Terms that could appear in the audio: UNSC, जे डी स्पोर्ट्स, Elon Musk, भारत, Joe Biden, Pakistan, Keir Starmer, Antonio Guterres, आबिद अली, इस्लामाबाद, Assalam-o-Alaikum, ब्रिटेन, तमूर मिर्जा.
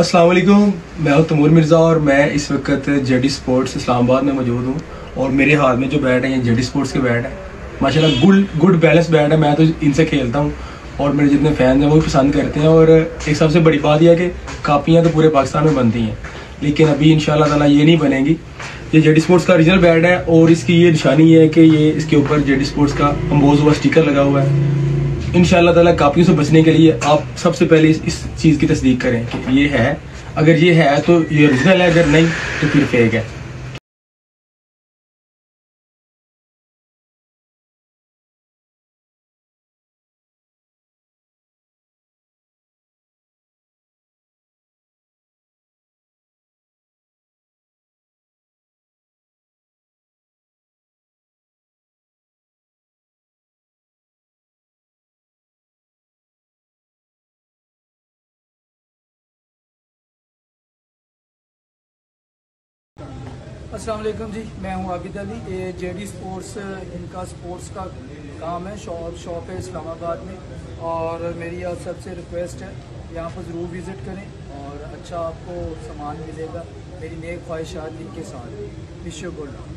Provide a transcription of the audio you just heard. अस्सलाम वालेकुम, मैं हूँ तमूर मिर्जा और मैं इस वक्त जे डी स्पोर्ट्स इस्लामाबाद में मौजूद हूँ। और मेरे हाथ में जो बैट है ये जे डी स्पोर्ट्स के बैट है। माशाल्लाह गुड बैलेंस बैट है। मैं तो इनसे खेलता हूँ और मेरे जितने फैन हैं वो भी पसंद करते हैं। और एक सबसे बड़ी बात यह है कि कापियाँ तो पूरे पाकिस्तान में बनती हैं, लेकिन अभी इंशाल्लाह ताला ये नहीं बनेंगी। ये जे डी स्पोर्ट्स का ओरिजिनल बैट है और इसकी ये निशानी है कि ये इसके ऊपर जे डी स्पोर्ट्स का अम्बोज हुआ स्टिकर लगा हुआ है। इंशाल्लाह ताला कापियों से बचने के लिए आप सबसे पहले इस चीज़ की तस्दीक करें कि ये है। अगर ये है तो ये ओरिजिनल है, अगर नहीं तो फिर फेक है। अस्सलाम वालेकुम जी, मैं हूं आबिद अली। ये जे डी स्पोर्ट्स इनका स्पोर्ट्स का काम है, शॉप है इस्लामाबाद में। और मेरी आप सबसे रिक्वेस्ट है यहाँ पर ज़रूर विज़िट करें और अच्छा आपको सामान मिलेगा। मेरी नेक ख्वाहिशात इनके साथ। Wish you good luck.